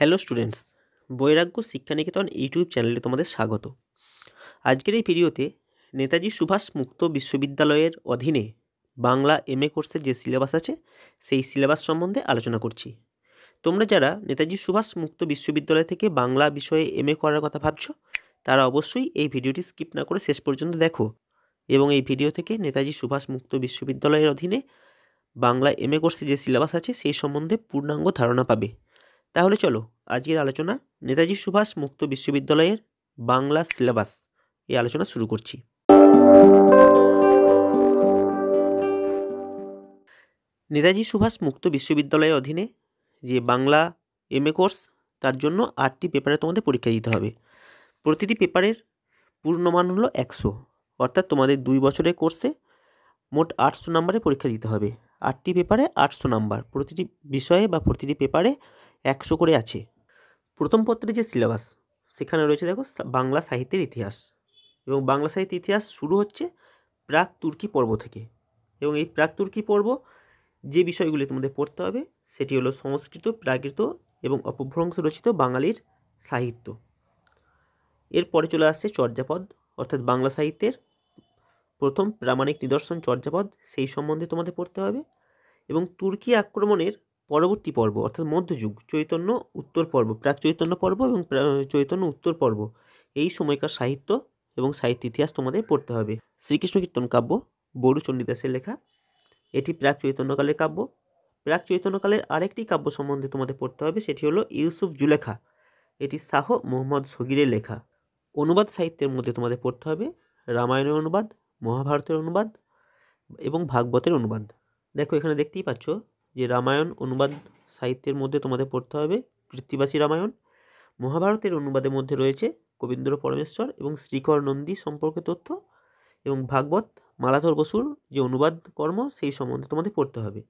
Hello students, বৈরাগ্য শিক্ষানিকেতন YouTube চ্যানেলে তোমাদের স্বাগত। আজকের এই ভিডিওতে নেতাজি সুভাষ মুক্ত বিশ্ববিদ্যালয়ের অধীনে বাংলা এমএ কোর্সের যে সিলেবাস আছে সেই সিলেবাস সম্বন্ধে আলোচনা করছি। তোমরা যারা নেতাজি সুভাষ মুক্ত বিশ্ববিদ্যালয় থেকে বাংলা বিষয়ে এমএ করার কথা ভাবছো তারা অবশ্যই এই ভিডিওটি স্কিপ না করে শেষ পর্যন্ত দেখো এবং এই ভিডিও থেকে নেতাজি সুভাষ মুক্ত বিশ্ববিদ্যালয়ের অধীনে বাংলা এমএ কোর্সে যে সিলেবাস আছে সেই সম্বন্ধে পূর্ণাঙ্গ ধারণা পাবে। তাহলে চলো আজকের আলোচনা নেতাজি সুভাষ মুক্ত বিশ্ববিদ্যালয়ের বাংলা সিলেবাস এই আলোচনা শুরু করছি। নেতাজি সুভাষ মুক্ত বিশ্ববিদ্যালয়ের অধীনে যে বাংলা এমএ কোর্স তার জন্য ৮টি পেপারে তোমাদের পরীক্ষা দিতে হবে। প্রতিটি পেপারের পূর্ণমান হলো ১০০, অর্থাৎ তোমাদের ২ বছরের কোর্সে মোট ৮০০ নম্বরে পরীক্ষা দিতে হবে। ৮টি পেপারে ৮০০ নম্বর, প্রতিটি বিষয়ে বা প্রতিটি পেপারে ১০০ করে আছে। প্রথম পত্রে যে সিলেবাস সেখানে রয়েছে দেখো বাংলা সাহিত্যের ইতিহাস, এবং বাংলা সাহিত্যের ইতিহাস শুরু হচ্ছে প্রাক তুর্কি পর্ব থেকে। এবং এই প্রাক তুর্কি পর্ব যে বিষয়গুলি তোমাদের পড়তে হবে সেটি হলো সংস্কৃত, প্রাকৃত এবং অপভ্রংশ রচিত বাঙালির সাহিত্য। এরপরে চলে আসছে চর্যাপদ, অর্থাৎ বাংলা সাহিত্যের প্রথম প্রামাণিক নিদর্শন চর্যাপদ, সেই সম্বন্ধে তোমাদের পড়তে হবে। এবং তুর্কি আক্রমণের পরবর্তী পর্ব অর্থাৎ মধ্যযুগ, চৈতন্য উত্তর পর্ব, প্রাক চৈতন্য পর্ব এবং চৈতন্য উত্তর পর্ব, এই সময়কার সাহিত্য এবং সাহিত্য ইতিহাস তোমাদের পড়তে হবে। শ্রীকৃষ্ণ কীর্তন কাব্য বড়ু চণ্ডীদাসের লেখা, এটি প্রাক চৈতন্যকালের কাব্য। প্রাক চৈতন্যকালের আরেকটি কাব্য সম্বন্ধে তোমাদের পড়তে হবে, সেটি হলো ইউসুফ জুলেখা, এটি শাহ মোহাম্মদ সগীরের লেখা। অনুবাদ সাহিত্যের মধ্যে তোমাদের পড়তে হবে রামায়ণের অনুবাদ, মহাভারতের অনুবাদ এবং ভাগবতের অনুবাদ। দেখো এখানে দেখতেই পাচ্ছ যে রামায়ণ অনুবাদ সাহিত্যের মধ্যে তোমাদের পড়তে হবে কৃত্তিবাসী রামায়ণ। মহাভারতের অনুবাদের মধ্যে রয়েছে কবীন্দ্র পরমেশ্বর এবং শ্রীকর নন্দী সম্পর্কে তথ্য, এবং ভাগবত মালাধর বসুর যে অনুবাদ কর্ম সেই সম্বন্ধে তোমাদের পড়তে হবে।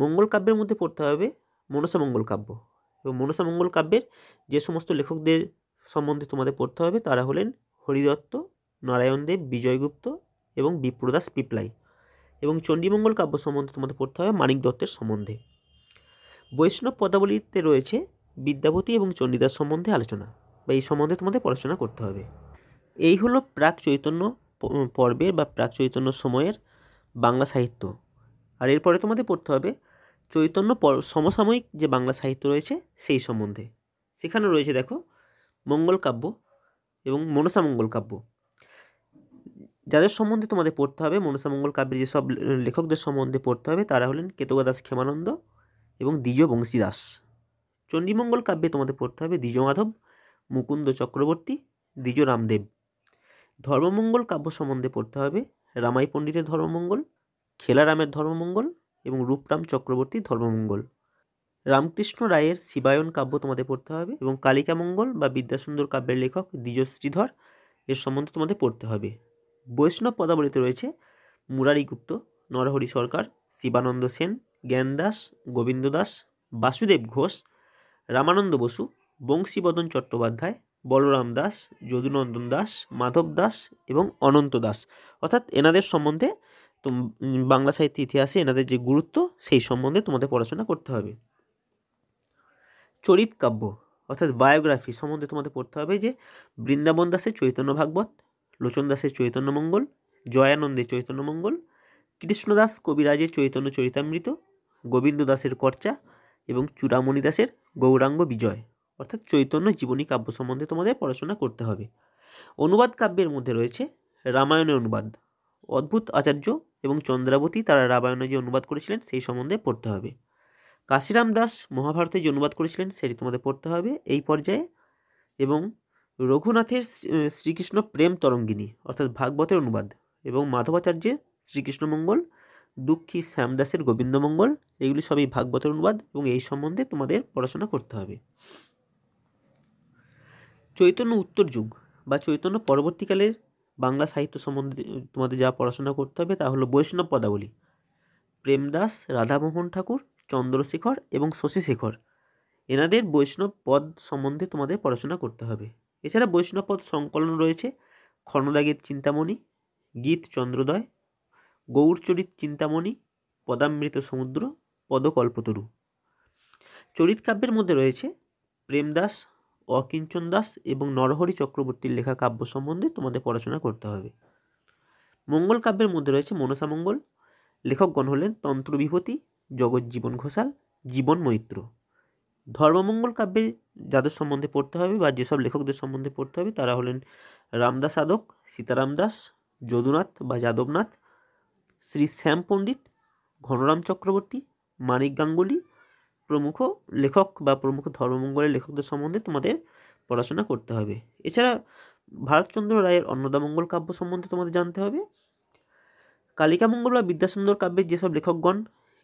মঙ্গল কাব্যের মধ্যে পড়তে হবে মনসামঙ্গল কাব্য, এবং মনসামঙ্গল কাব্যের যে সমস্ত লেখকদের সম্বন্ধে তোমাদের পড়তে হবে তারা হলেন হরিদত্ত, নারায়ণদেব, বিজয়গুপ্ত এবং বিপ্রদাস পিপলাই। এবং চণ্ডীমঙ্গল কাব্য সম্বন্ধে তোমাদের পড়তে হবে মানিক দত্তের সম্বন্ধে। বৈষ্ণব পদাবলীতে রয়েছে বিদ্যাপতি এবং চণ্ডীদাস সম্বন্ধে আলোচনা, বা এই সম্বন্ধে তোমাদের পড়াশোনা করতে হবে। এই হলো প্রাক চৈতন্য পর্বের বা প্রাক চৈতন্য সময়ের বাংলা সাহিত্য। আর এরপরে তোমাদের পড়তে হবে চৈতন্য সমসাময়িক যে বাংলা সাহিত্য রয়েছে সেই সম্বন্ধে। সেখানে রয়েছে দেখো মঙ্গল কাব্য এবং মনসামঙ্গল কাব্য, যাদের সম্বন্ধে তোমাদের পড়তে হবে। মনসামঙ্গল কাব্যের যেসব লেখকদের সম্বন্ধে পড়তে হবে তারা হলেন কেতকাদাস ক্ষেমানন্দ এবং দ্বিজবংশী দাস। চণ্ডীমঙ্গল কাব্যে তোমাদের পড়তে হবে দ্বিজ মাধব, মুকুন্দ চক্রবর্তী, দ্বিজ রামদেব। ধর্মমঙ্গল কাব্য সম্বন্ধে পড়তে হবে রামাই পণ্ডিতের ধর্মমঙ্গল, খেলারামের ধর্মমঙ্গল এবং রূপরাম চক্রবর্তীর ধর্মমঙ্গল। রামকৃষ্ণ রায়ের শিবায়ন কাব্য তোমাদের পড়তে হবে, এবং কালিকামঙ্গল বা বিদ্যাসুন্দর কাব্যের লেখক দ্বিজ শ্রীধর, এর সম্বন্ধে তোমাদের পড়তে হবে। বৈষ্ণব পদাবলীতে রয়েছে মুরারিগুপ্ত, নরহরি সরকার, শিবানন্দ সেন, জ্ঞান দাস, গোবিন্দ দাস, বাসুদেব ঘোষ, রামানন্দ বসু, বংশীবদন চট্টোপাধ্যায়, বলরাম দাস, যদুনন্দন দাস, মাধব দাস এবং অনন্ত দাস, অর্থাৎ এনাদের সম্বন্ধে বাংলা সাহিত্য ইতিহাসে এনাদের যে গুরুত্ব সেই সম্বন্ধে তোমাদের পড়াশোনা করতে হবে। চরিত কাব্য অর্থাৎ বায়োগ্রাফি সম্বন্ধে তোমাদের পড়তে হবে, যে বৃন্দাবন দাসের চৈতন্য ভাগবত, লোচন দাসের চৈতন্যমঙ্গল, জয়ানন্দের চৈতন্যমঙ্গল, কৃষ্ণদাস কবিরাজের চৈতন্য চরিতামৃত, গোবিন্দ দাসের কর্চা এবং চূড়ামণি দাসের গৌরাঙ্গ বিজয়, অর্থাৎ চৈতন্য জীবনী কাব্য সম্বন্ধে তোমাদের পড়াশোনা করতে হবে। অনুবাদ কাব্যের মধ্যে রয়েছে রামায়ণের অনুবাদ, অদ্ভুত আচার্য এবং চন্দ্রাবতী তারা রামায়ণে যে অনুবাদ করেছিলেন সেই সম্বন্ধে পড়তে হবে। কাশিরাম দাস মহাভারতে যে অনুবাদ করেছিলেন সেটি তোমাদের পড়তে হবে এই পর্যায়ে। এবং রঘুনাথের শ্রীকৃষ্ণ প্রেম তরঙ্গিনী অর্থাৎ ভাগবতের অনুবাদ, এবং মাধবাচার্যের শ্রীকৃষ্ণমঙ্গল, দুঃখী শ্যামদাসের গোবিন্দমঙ্গল, এগুলি সবই ভাগবতের অনুবাদ এবং এই সম্বন্ধে তোমাদের পড়াশোনা করতে হবে। চৈতন্য উত্তর যুগ বা চৈতন্য পরবর্তীকালের বাংলা সাহিত্য সম্বন্ধে তোমাদের যা পড়াশোনা করতে হবে তা হলো বৈষ্ণব পদাবলী, প্রেমদাস, রাধামোহন ঠাকুর, চন্দ্রশেখর এবং শশীশেখর, এনাদের বৈষ্ণব পদ সম্বন্ধে তোমাদের পড়াশোনা করতে হবে। এছাড়া বৈষ্ণব পদ সংকলন রয়েছে খণ্ডদাগীত চিন্তামণি, গীত চন্দ্রোদয়, গৌরচরিত চিন্তামণি, পদামৃত সমুদ্র, পদকল্পতরু। চরিত কাব্যের মধ্যে রয়েছে প্রেমদাস, অকিঞ্চন দাস এবং নরহরি চক্রবর্তীর লেখা কাব্য সম্বন্ধে তোমাদের পড়াশোনা করতে হবে। মঙ্গল কাব্যের মধ্যে রয়েছে মনসা মঙ্গল, লেখকগণ হলেন তন্ত্রবিভূতি, জগজ্জীবন ঘোষাল, জীবন মৈত্র। ধর্মমঙ্গল কাব্যের যাদের সম্বন্ধে পড়তে হবে বা যেসব লেখকদের সম্বন্ধে পড়তে হবে তারা হলেন রামদাস আদক, সীতারাম দাস, যদুনাথ বা যাদবনাথ, শ্রী শ্যাম পণ্ডিত, ঘনরাম চক্রবর্তী, মানিক গাঙ্গুলি প্রমুখ লেখক বা প্রমুখ ধর্মমঙ্গলের লেখকদের সম্বন্ধে তোমাদের পড়াশোনা করতে হবে। এছাড়া ভারতচন্দ্র রায়ের অন্নদামঙ্গল কাব্য সম্বন্ধে তোমাদের জানতে হবে। কালিকামঙ্গল বা বিদ্যাসুন্দর কাব্যের যেসব লেখকগণ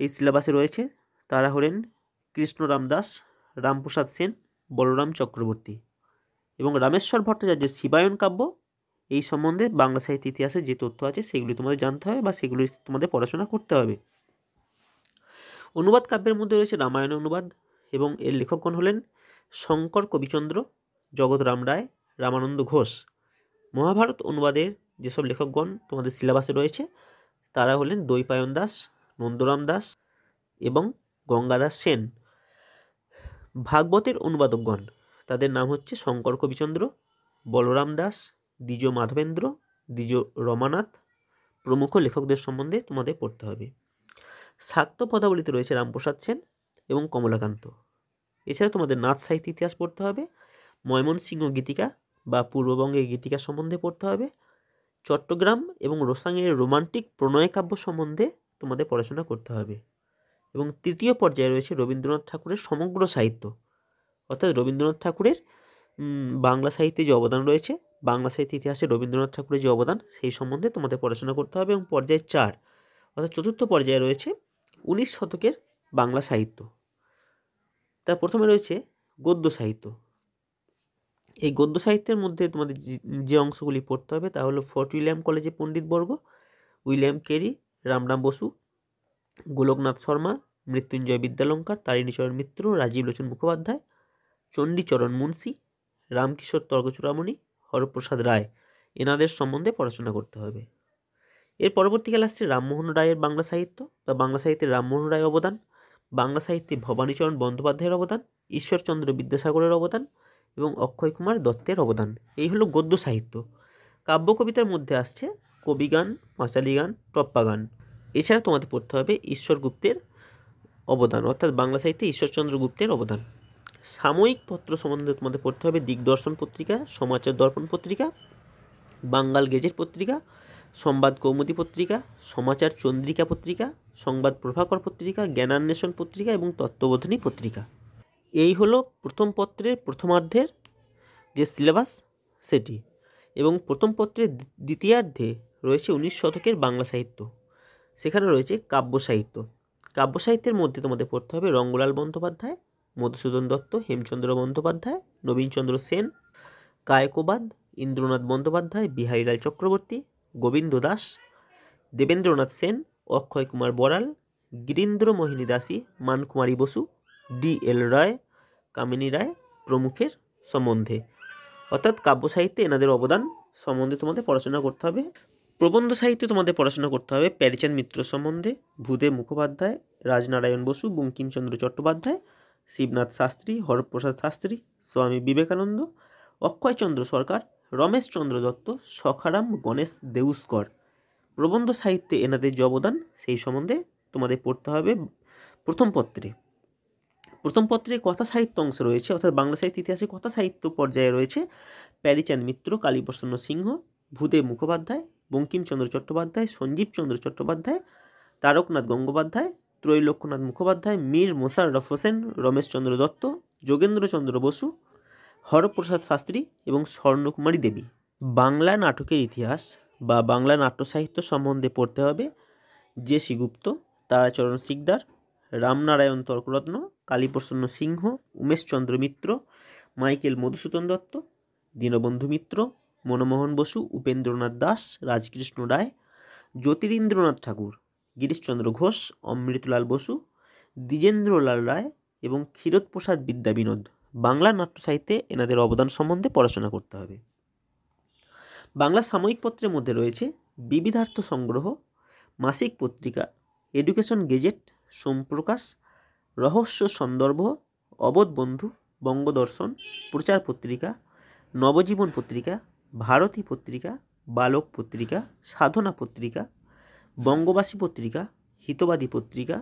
এই সিলেবাসে রয়েছে তারা হলেন কৃষ্ণরাম দাস, রামপ্রসাদ সেন, বলরাম চক্রবর্তী। এবং রামেশ্বর ভট্টাচার্যের শিবায়ন কাব্য এই সম্বন্ধে বাংলা সাহিত্য ইতিহাসে যে তথ্য আছে সেগুলি তোমাদের জানতে হবে বা সেগুলি তোমাদের পড়াশোনা করতে হবে। অনুবাদ কাব্যের মধ্যে রয়েছে রামায়ণ অনুবাদ এবং এর লেখকগণ হলেন শঙ্কর কবিচন্দ্র, জগৎরাম রায়, রামানন্দ ঘোষ। মহাভারত অনুবাদের যেসব লেখকগণ তোমাদের সিলেবাসে রয়েছে তারা হলেন দৈপায়ন দাস, নন্দরাম দাস এবং গঙ্গাদাস সেন। ভাগবতের অনুবাদকগণ তাদের নাম হচ্ছে শঙ্কর কবিচন্দ্র, বলরাম দাস, দ্বিজ মাধবেন্দ্র, দ্বিজ রমানাথ প্রমুখ লেখকদের সম্বন্ধে তোমাদের পড়তে হবে। শাক্ত পদাবলিতে রয়েছে রামপ্রসাদ সেন এবং কমলাকান্ত। এছাড়া তোমাদের নাচ সাহিত্য ইতিহাস পড়তে হবে, ময়মনসিংহ গীতিকা বা পূর্ববঙ্গের গীতিকা সম্বন্ধে পড়তে হবে, চট্টগ্রাম এবং রোসাঙের রোমান্টিক প্রণয় কাব্য সম্বন্ধে তোমাদের পড়াশোনা করতে হবে। এবং তৃতীয় পর্যায়ে রয়েছে রবীন্দ্রনাথ ঠাকুরের সমগ্র সাহিত্য, অর্থাৎ রবীন্দ্রনাথ ঠাকুরের বাংলা সাহিত্যে যে অবদান রয়েছে, বাংলা সাহিত্য ইতিহাসে রবীন্দ্রনাথ ঠাকুরের যে অবদান সেই সম্বন্ধে তোমাদের পড়াশোনা করতে হবে। এবং পর্যায় 4 অর্থাৎ চতুর্থ পর্যায়ে রয়েছে 19 শতকের বাংলা সাহিত্য। তার প্রথমে রয়েছে গদ্য সাহিত্য। এই গদ্য সাহিত্যের মধ্যে তোমাদের যে অংশগুলি পড়তে হবে তা হলো ফোর্ট উইলিয়াম কলেজে পণ্ডিতবর্গ, উইলিয়াম কেরি, রামরাম বসু, গোলকনাথ শর্মা, মৃত্যুঞ্জয় বিদ্যালঙ্কার, তারিণীচরণ মিত্র, রাজীব লোচন মুখোপাধ্যায়, চণ্ডীচরণ মুন্সি, রামকিশোর তর্কচূড়ামণি, হরপ্রসাদ রায়, এনাদের সম্বন্ধে পড়াশোনা করতে হবে। এর পরবর্তীকালে আসছে রামমোহন রায়ের বাংলা সাহিত্য বা বাংলা সাহিত্যের রামমোহন রায়ের অবদান, বাংলা সাহিত্যে ভবানীচরণ বন্দ্যোপাধ্যায়ের অবদান, ঈশ্বরচন্দ্র বিদ্যাসাগরের অবদান এবং অক্ষয় কুমার দত্তের অবদান। এই হলো গদ্য সাহিত্য। কাব্য কবিতার মধ্যে আসছে কবিগান, পাঁচালী গান, টপ্পা গান। এছাড়া তোমাদের পড়তে হবে ঈশ্বরগুপ্তের অবদান, অর্থাৎ বাংলা সাহিত্যে ঈশ্বরচন্দ্র গুপ্তের অবদান। সাময়িক পত্র সম্বন্ধে তোমাদের পড়তে হবে দিগদর্শন পত্রিকা, সমাচার দর্পণ পত্রিকা, বাঙ্গাল গেজেট পত্রিকা, সংবাদ কৌমুদী পত্রিকা, সমাচার চন্দ্রিকা পত্রিকা, সংবাদ প্রভাকর পত্রিকা, জ্ঞানান্বেষণ পত্রিকা এবং তত্ত্ববোধিনী পত্রিকা। এই হলো প্রথম পত্রের প্রথমার্ধের যে সিলেবাস সেটি। এবং প্রথম পত্রের দ্বিতীয়ার্ধে রয়েছে 19 শতকের বাংলা সাহিত্য। সেখানে রয়েছে কাব্য সাহিত্য। কাব্য সাহিত্যের মধ্যে তোমাদের পড়তে হবে রঙ্গলাল বন্দ্যোপাধ্যায়, মধুসূদন দত্ত, হেমচন্দ্র বন্দ্যোপাধ্যায়, নবীনচন্দ্র সেন, কায়কোবাদ, ইন্দ্রনাথ বন্দ্যোপাধ্যায়, বিহারীলাল চক্রবর্তী, গোবিন্দ দাস, দেবেন্দ্রনাথ সেন, অক্ষয় কুমার বড়াল, গিরীন্দ্র মোহিনী দাসী, মানকুমারী বসু, ডি.এল. রায়, কামিনী রায় প্রমুখের সম্বন্ধে, অর্থাৎ কাব্য সাহিত্যে এনাদের অবদান সম্বন্ধে তোমাদের পড়াশোনা করতে হবে। প্রবন্ধ সাহিত্যে তোমাদের পড়াশোনা করতে হবে প্যারিচাঁদ মিত্র সম্বন্ধে, ভূদেব মুখোপাধ্যায়, রাজনারায়ণ বসু, বঙ্কিমচন্দ্র চট্টোপাধ্যায়, শিবনাথ শাস্ত্রী, হরপ্রসাদ শাস্ত্রী, স্বামী বিবেকানন্দ, অক্ষয়চন্দ্র সরকার, রমেশচন্দ্র দত্ত, সখারাম গণেশ দেউস্কর। প্রবন্ধ সাহিত্যে এনাদের যে অবদান সেই সম্বন্ধে তোমাদের পড়তে হবে প্রথম পত্রে। প্রথম পত্রে কথা সাহিত্য অংশ রয়েছে, অর্থাৎ বাংলা সাহিত্য ইতিহাসে কথা সাহিত্য পর্যায়ে রয়েছে প্যারিচাঁদ মিত্র, কালীপ্রসন্ন সিংহ, ভূদেব মুখোপাধ্যায়, বঙ্কিমচন্দ্র চট্টোপাধ্যায়, সঞ্জীব চন্দ্র চট্টোপাধ্যায়, তারকনাথ গঙ্গোপাধ্যায়, ত্রৈলোক্যনাথ মুখোপাধ্যায়, মীর মোশাররফ হোসেন, রমেশচন্দ্র দত্ত, যোগেন্দ্রচন্দ্র বসু, হরপ্রসাদ শাস্ত্রী এবং স্বর্ণকুমারী দেবী। বাংলা নাটকের ইতিহাস বা বাংলা নাট্য সাহিত্য সম্বন্ধে পড়তে হবে জে.সি. গুপ্ত, তারাচরণ সিকদার, রামনারায়ণ তর্করত্ন, কালীপ্রসন্ন সিংহ, উমেশচন্দ্র মিত্র, মাইকেল মধুসূদন দত্ত, দীনবন্ধু মিত্র, মনমোহন বসু, উপেন্দ্রনাথ দাস, রাজকৃষ্ণ রায়, জ্যোতিরিন্দ্রনাথ ঠাকুর, গিরিশচন্দ্র ঘোষ, অমৃতলাল বসু, দ্বিজেন্দ্রলাল রায় এবং ক্ষীরোদপ্রসাদ বিদ্যাবিনোদ। বাংলা নাট্য সাহিত্যে এনাদের অবদান সম্বন্ধে পড়াশোনা করতে হবে। বাংলা সাময়িক পত্রের মধ্যে রয়েছে বিবিধার্থ সংগ্রহ, মাসিক পত্রিকা, এডুকেশন গেজেট, সোমপ্রকাশ, রহস্য সন্দর্ভ, অবোধ বন্ধু, বঙ্গদর্শন, প্রচার পত্রিকা, নবজীবন পত্রিকা, ভারতী পত্রিকা, বালক পত্রিকা, সাধনা পত্রিকা, বঙ্গবাসী পত্রিকা, হিতবাদী পত্রিকা,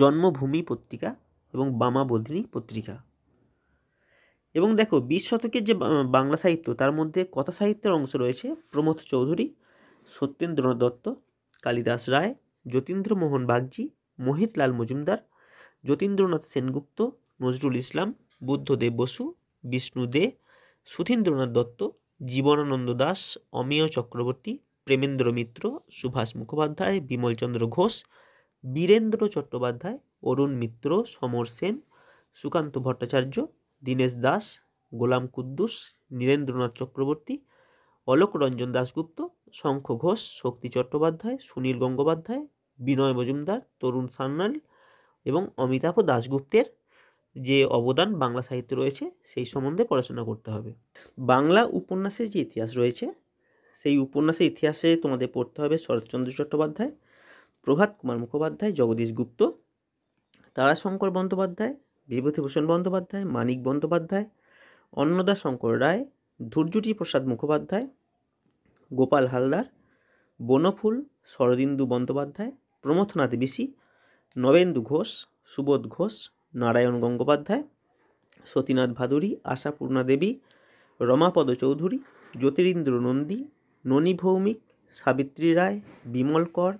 জন্মভূমি পত্রিকা এবং বামাবোধিনী পত্রিকা। এবং দেখো 20 শতকের যে বাংলা সাহিত্য তার মধ্যে কথা সাহিত্যের অংশ রয়েছে প্রমথ চৌধুরী, সত্যেন্দ্রনাথ দত্ত, কালিদাস রায়, যতীন্দ্রমোহন বাগচি, মোহিতলাল মজুমদার, যতীন্দ্রনাথ সেনগুপ্ত, নজরুল ইসলাম, বুদ্ধদেব বসু, বিষ্ণু দে, সুধীন্দ্রনাথ দত্ত, জীবনানন্দ দাশ, অমেয় চক্রবর্তী, প্রেমেন্দ্র মিত্র, সুভাষ মুখোপাধ্যায়, বিমলচন্দ্র ঘোষ, বীরেন্দ্র চট্টোপাধ্যায়, অরুণ মিত্র, সমর সেন, সুকান্ত ভট্টাচার্য, দীনেশ দাস, গোলাম কুদ্দুস, নীরেন্দ্রনাথ চক্রবর্তী, অলোক রঞ্জন দাশগুপ্ত, শঙ্খ ঘোষ, শক্তি চট্টোপাধ্যায়, সুনীল গঙ্গোপাধ্যায়, বিনয় মজুমদার, তরুণ সান্যাল এবং অমিতাভ দাশগুপ্তের যে অবদান বাংলা সাহিত্যে রয়েছে সেই সম্বন্ধে পড়াশোনা করতে হবে। বাংলা উপন্যাসের যে ইতিহাস রয়েছে সেই উপন্যাসের ইতিহাসে তোমাদের পড়তে হবে শরৎচন্দ্র চট্টোপাধ্যায়, প্রভাত কুমার মুখোপাধ্যায়, জগদীশ গুপ্ত, তারাশঙ্কর বন্দ্যোপাধ্যায়, বিভূতিভূষণ বন্দ্যোপাধ্যায়, মানিক বন্দ্যোপাধ্যায়, অন্নদা শঙ্কর রায়, ধূর্যুটি প্রসাদ মুখোপাধ্যায়, গোপাল হালদার, বনফুল, শরদিন্দু বন্দ্যোপাধ্যায়, প্রমথনাথ বিশি, নবেন্দু ঘোষ, সুবোধ ঘোষ, নারায়ণ গঙ্গোপাধ্যায়, সতীনাথ ভাদুরী, আশাপূর্ণা দেবী, রমাপদ চৌধুরী, জ্যোতিরিন্দ্র নন্দী, ননী ভৌমিক, সাবিত্রী রায়, বিমল কর,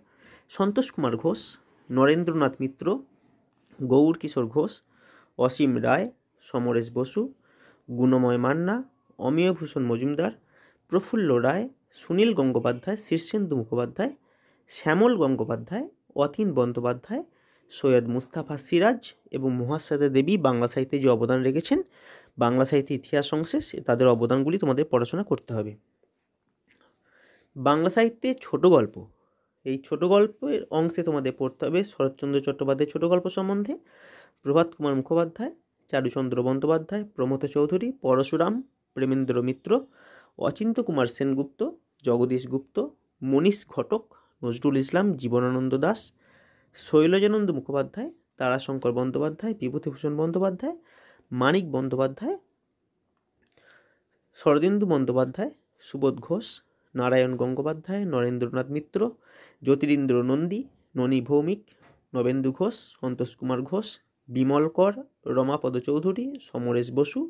সন্তোষ কুমার ঘোষ, নরেন্দ্রনাথ মিত্র, গৌর কিশোর ঘোষ, অসীম রায়, সমরেশ বসু, গুণময় মান্না, অমেয় ভূষণ মজুমদার, প্রফুল্ল রায়, সুনীল গঙ্গোপাধ্যায়, শীর্ষেন্দু মুখোপাধ্যায়, শ্যামল গঙ্গোপাধ্যায়, অতীন বন্দ্যোপাধ্যায়, সৈয়দ মুস্তাফা সিরাজ এবং মহাশ্বেতা দেবী বাংলা সাহিত্যে যে অবদান রেখেছেন বাংলা সাহিত্যে ইতিহাস অংশে তাদের অবদানগুলি তোমাদের পড়াশোনা করতে হবে। বাংলা সাহিত্যে ছোট গল্প, এই ছোট গল্পের অংশে তোমাদের পড়তে হবে শরৎচন্দ্র চট্টোপাধ্যায়ের ছোট গল্প সম্বন্ধে, প্রভাত কুমার মুখোপাধ্যায়, চারুচন্দ্র বন্দ্যোপাধ্যায়, প্রমথ চৌধুরী, পরশুরাম, প্রেমেন্দ্র মিত্র, অচিন্ত কুমার সেনগুপ্ত, জগদীশ গুপ্ত, মনীষ ঘটক, নজরুল ইসলাম, জীবনানন্দ দাশ, শৈলজানন্দ মুখোপাধ্যায়, তারাশঙ্কর বন্দ্যোপাধ্যায়, বিভূতিভূষণ বন্দ্যোপাধ্যায়, মানিক বন্দ্যোপাধ্যায়, শরদিন্দু বন্দ্যোপাধ্যায়, সুবোধ ঘোষ, নারায়ণ গঙ্গোপাধ্যায়, নরেন্দ্রনাথ মিত্র, জ্যোতিরিন্দ্র নন্দী, ননী ভৌমিক, নবেন্দু ঘোষ, সন্তোষ কুমার ঘোষ, বিমল কর, রমাপদ চৌধুরী, সমরেশ বসু,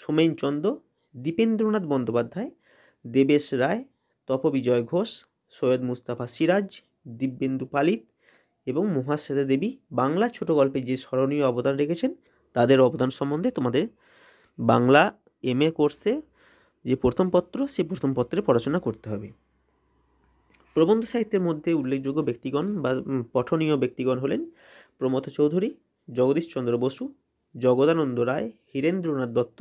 সোমেন চন্দ, দীপেন্দ্রনাথ বন্দ্যোপাধ্যায়, দেবেশ রায়, তপবিজয় ঘোষ, সৈয়দ মুস্তাফা সিরাজ, দিব্যেন্দু পালিত এবং মহাশ্বেতা দেবী বাংলা ছোট গল্পে যে স্মরণীয় অবদান রেখেছেন তাদের অবদান সম্বন্ধে তোমাদের বাংলা MA কোর্সে যে প্রথম পত্র সেই প্রথম পত্রে পড়াশোনা করতে হবে। প্রবন্ধ সাহিত্যের মধ্যে উল্লেখযোগ্য ব্যক্তিগণ বা পঠনীয় ব্যক্তিগণ হলেন প্রমথ চৌধুরী, জগদীশচন্দ্র বসু, জগদানন্দ রায়, হীরেন্দ্রনাথ দত্ত,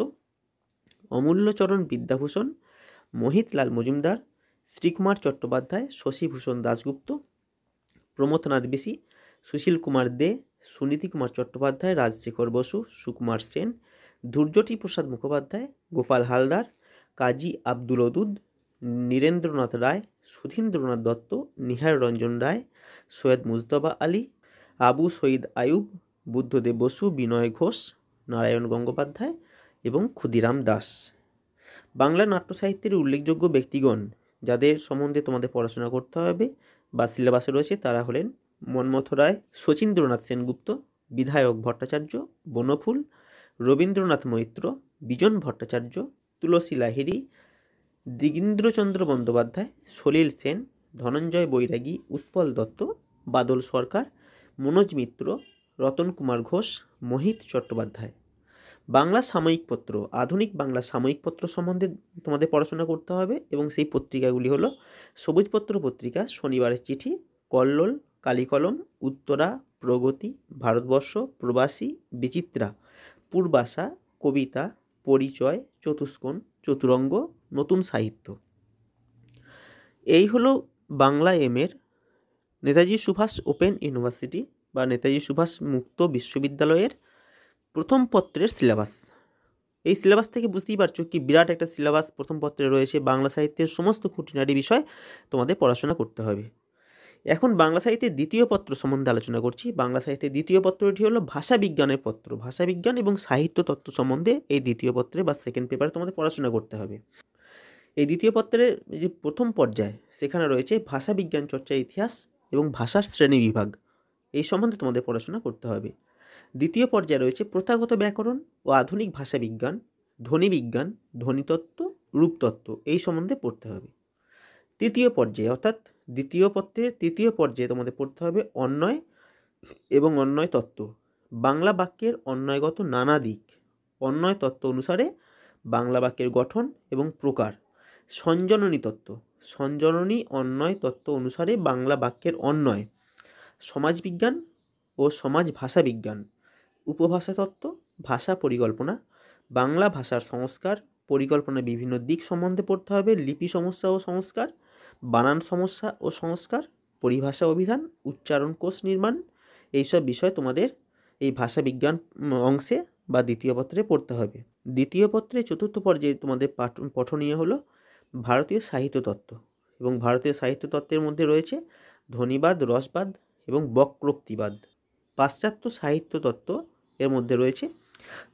অমূল্যচরণ বিদ্যাভূষণ, মোহিতলাল মজুমদার, শ্রীকুমার চট্টোপাধ্যায়, শশীভূষণ দাশগুপ্ত, প্রমথনাথ বিশি, সুশীল কুমার দে, সুনীতি কুমার চট্টোপাধ্যায়, রাজশেখর বসু, সুকুমার সেন, ধূর্যটি প্রসাদ মুখোপাধ্যায়, গোপাল হালদার, কাজী আব্দুল ওদুদ, নীরেন্দ্রনাথ রায়, সুধীন্দ্রনাথ দত্ত, নিহার রঞ্জন রায়, সৈয়দ মুজতবা আলী, আবু সৈয়দ আয়ুব, বুদ্ধদেব বসু, বিনয় ঘোষ, নারায়ণ গঙ্গোপাধ্যায় এবং ক্ষুদিরাম দাস। বাংলা নাট্য সাহিত্যের উল্লেখযোগ্য ব্যক্তিগণ যাদের সম্বন্ধে তোমাদের পড়াশোনা করতে হবে বা সিলেবাসে রয়েছে তারা হলেন মন্মথ রায়, শচীন্দ্রনাথ সেনগুপ্ত, বিধায়ক ভট্টাচার্য, বনফুল, রবীন্দ্রনাথ মৈত্র, বিজন ভট্টাচার্য, তুলসী লাহিড়ী, দিগীন্দ্রচন্দ্র বন্দ্যোপাধ্যায়, সলিল সেন, ধনঞ্জয় বৈরাগী, উৎপল দত্ত, বাদল সরকার, মনোজ মিত্র, রতন কুমার ঘোষ, মোহিত চট্টোপাধ্যায়। বাংলা সাময়িক পত্র, আধুনিক বাংলা সাময়িক পত্র সম্বন্ধে তোমাদের পড়াশোনা করতে হবে এবং সেই পত্রিকাগুলি হলো সবুজপত্র পত্রিকা, শনিবারের চিঠি, কল্লোল, কালিকলম, উত্তরা, প্রগতি, ভারতবর্ষ, প্রবাসী, বিচিত্রা, পূর্বাশা, কবিতা, পরিচয়, চতুষ্কোণ, চতুরঙ্গ, নতুন সাহিত্য। এই হলো Bangla MA Netaji Subhas open university বা নেতাজি সুভাষ মুক্ত বিশ্ববিদ্যালয়ের প্রথম পত্রের সিলেবাস। এই সিলেবাস থেকে বুঝতেই পারছো কি বিরাট একটা সিলেবাস প্রথম পত্রে রয়েছে। বাংলা সাহিত্যের সমস্ত খুঁটিনাটি বিষয় তোমাদের পড়াশোনা করতে হবে। এখন বাংলা সাহিত্যের দ্বিতীয় পত্র সম্বন্ধে আলোচনা করছি। বাংলা সাহিত্যের দ্বিতীয় পত্রটি হলো ভাষাবিজ্ঞানের পত্র। ভাষাবিজ্ঞান এবং সাহিত্য তত্ত্ব সম্বন্ধে এই দ্বিতীয় পত্রে বা সেকেন্ড পেপারে তোমাদের পড়াশোনা করতে হবে। এই দ্বিতীয় পত্রের যে প্রথম পর্যায় সেখানে রয়েছে ভাষাবিজ্ঞান চর্চার ইতিহাস এবং ভাষার শ্রেণী বিভাগ, এই সম্বন্ধে তোমাদের পড়াশোনা করতে হবে। দ্বিতীয় পর্যায়ে রয়েছে প্রথাগত ব্যাকরণ ও আধুনিক ভাষাবিজ্ঞান, ধ্বনিবিজ্ঞান, ধ্বনিতত্ত্ব, রূপতত্ত্ব, এই সম্বন্ধে পড়তে হবে। তৃতীয় পর্যায়ে অর্থাৎ দ্বিতীয় পত্রের তৃতীয় পর্যায়ে তোমাদের পড়তে হবে অন্যয় এবং অন্যয় তত্ত্ব, বাংলা বাক্যের অন্যয়গত নানা দিক, অন্যয় তত্ত্ব অনুসারে বাংলা বাক্যের গঠন এবং প্রকার, সঞ্জননী তত্ত্ব, সঞ্জননী অন্যয় তত্ত্ব অনুসারে বাংলা বাক্যের অন্যয়, সমাজবিজ্ঞান ও সমাজ ভাষাবিজ্ঞান, উপভাষা তত্ত্ব, ভাষা পরিকল্পনা, বাংলা ভাষার সংস্কার, পরিকল্পনার বিভিন্ন দিক সম্বন্ধে পড়তে হবে, লিপি সমস্যা ও সংস্কার, বানান সমস্যা ও সংস্কার, পরিভাষা অভিধান, উচ্চারণ কোষ নির্মাণ, এইসব বিষয় তোমাদের এই ভাষাবিজ্ঞান অংশে বা দ্বিতীয় পত্রে পড়তে হবে। দ্বিতীয় পত্রে চতুর্থ পর্যায়ে তোমাদের পঠনীয় হলো ভারতীয় সাহিত্য তত্ত্ব, এবং ভারতীয় সাহিত্য তত্ত্বের মধ্যে রয়েছে ধ্বনিবাদ, রসবাদ এবং বক্রোক্তিবাদ। পাশ্চাত্য সাহিত্য তত্ত্ব এর মধ্যে রয়েছে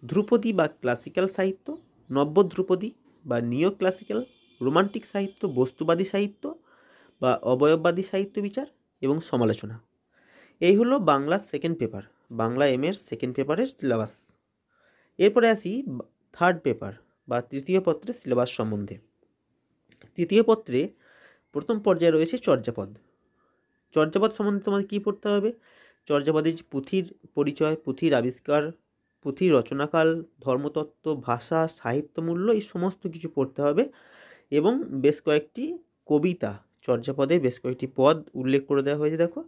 ধ্রুপদী বা ক্লাসিক্যাল সাহিত্য, নব্য ধ্রুপদী বা নিও ক্লাসিক্যাল, রোমান্টিক সাহিত্য, বস্তুবাদী সাহিত্য বা অবয়ববাদী সাহিত্য বিচার এবং সমালোচনা। এই হলো Bangla second paper, Bangla M এর সেকেন্ড পেপারের সিলেবাস। এরপরে আসি থার্ড পেপার বা তৃতীয় পত্রের সিলেবাস সম্বন্ধে। তৃতীয় পত্রে প্রথম পর্যায়ে রয়েছে চর্যাপদ। চর্যাপদ সম্বন্ধে তোমাদের কী পড়তে হবে? চর্যাপদের পুঁথির পরিচয়, পুঁথির আবিষ্কার, পুঁথির রচনাকাল, ধর্মতত্ত্ব, ভাষা, সাহিত্যমূল্য, এই সমস্ত কিছু পড়তে হবে। এবং বেশ কয়েকটি কবিতা, চর্যাপদে বেশ কয়েকটি পদ উল্লেখ করে দেওয়া হয়েছে, দেখো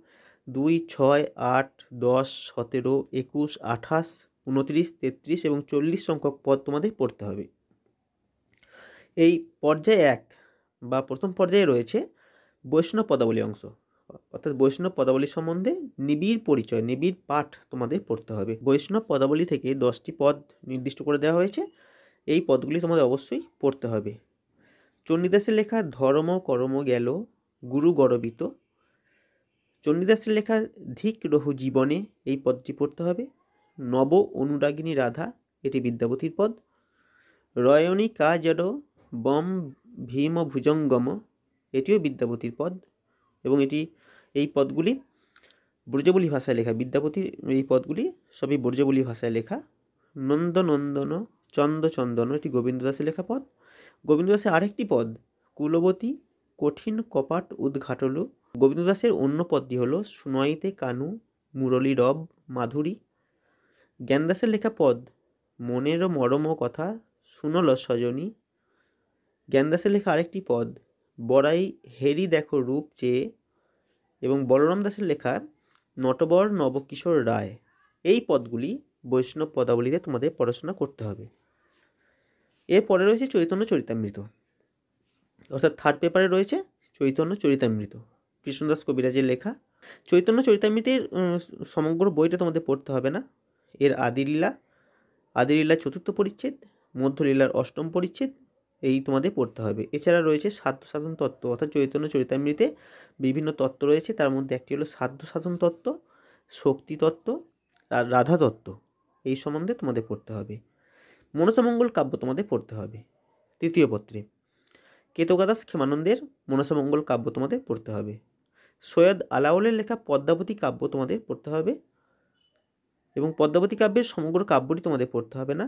2, 6, 8, 10, 17, 21, 28, 29, 33 এবং 40 সংখ্যক পদ তোমাদের পড়তে হবে। এই পর্যায়ে এক বা প্রথম পর্যায়ে রয়েছে বৈষ্ণব পদাবলী অংশ, অর্থাৎ বৈষ্ণব পদাবলী সম্বন্ধে নিবিড় পরিচয়, নিবিড় পাঠ তোমাদের পড়তে হবে। বৈষ্ণব পদাবলী থেকে 10টি পদ নির্দিষ্ট করে দেওয়া হয়েছে, এই পদগুলি তোমাদের অবশ্যই পড়তে হবে। চণ্ডীদাসের লেখা ধর্ম কর্ম গেল গুরু গরবিত, চণ্ডীদাসের লেখা ধিক রহু জীবনে, এই পদটি পড়তে হবে। নব অনুরাগিনী রাধা, এটি বিদ্যাপতির পদ। রয়নী কাজড বম ভীম ভুজঙ্গম, এটিও বিদ্যাপতির পদ, এবং এই পদগুলি ব্রজবুলি ভাষায় লেখা, বিদ্যাপতির এই পদগুলি সবই ব্রজবুলি ভাষায় লেখা। নন্দনন্দন চন্দচন্দন, এটি গোবিন্দদাসের লেখা পদ। গোবিন্দদাসের আরেকটি পদ কুলবতী কঠিন কপাট উদ্ঘাটল। গোবিন্দদাসের অন্য পদটি হলো সুনয়িতে কানু মুরলী রব মাধুরী। জ্ঞানদাসের লেখা পদ মনের মরম কথা শুনল সজনী। জ্ঞানদাসের লেখা আরেকটি পদ বড়াই হেরি দেখো রূপ চেয়ে, এবং বলরাম দাসের লেখা নটবর নবকিশোর রায়, এই পদগুলি বৈষ্ণব পদাবলীতে তোমাদের পড়াশোনা করতে হবে। এরপরে রয়েছে চৈতন্য চরিতামৃত, অর্থাৎ থার্ড পেপারে রয়েছে চৈতন্য চরিতামৃত, কৃষ্ণদাস কবিরাজের লেখা। চৈতন্য চরিতামৃতের সমগ্র বইটা তোমাদের পড়তে হবে না, এর আদিলীলা, আদিলীলার 4র্থ পরিচ্ছেদ, মধ্যলীলার 8ম পরিচ্ছেদ, এই তোমাদের পড়তে হবে। এছাড়া রয়েছে সাধ্য সাধন তত্ত্ব, অর্থাৎ চৈতন্য চরিতামৃতে বিভিন্ন তত্ত্ব রয়েছে, তার মধ্যে একটি হলো সাধ্য সাধন তত্ত্ব, শক্তি তত্ত্ব আর রাধা তত্ত্ব, এই সম্বন্ধে তোমাদের পড়তে হবে। মনসামঙ্গল কাব্য তোমাদের পড়তে হবে তৃতীয় পত্রে। কেতকাদাস ক্ষেমানন্দের মনসামঙ্গল কাব্য তোমাদের পড়তে হবে। সৈয়দ আলাওলের লেখা পদ্মাবতী কাব্য তোমাদের পড়তে হবে, এবং পদ্মাবতী কাব্যের সমগ্র কাব্যটি তোমাদের পড়তে হবে না।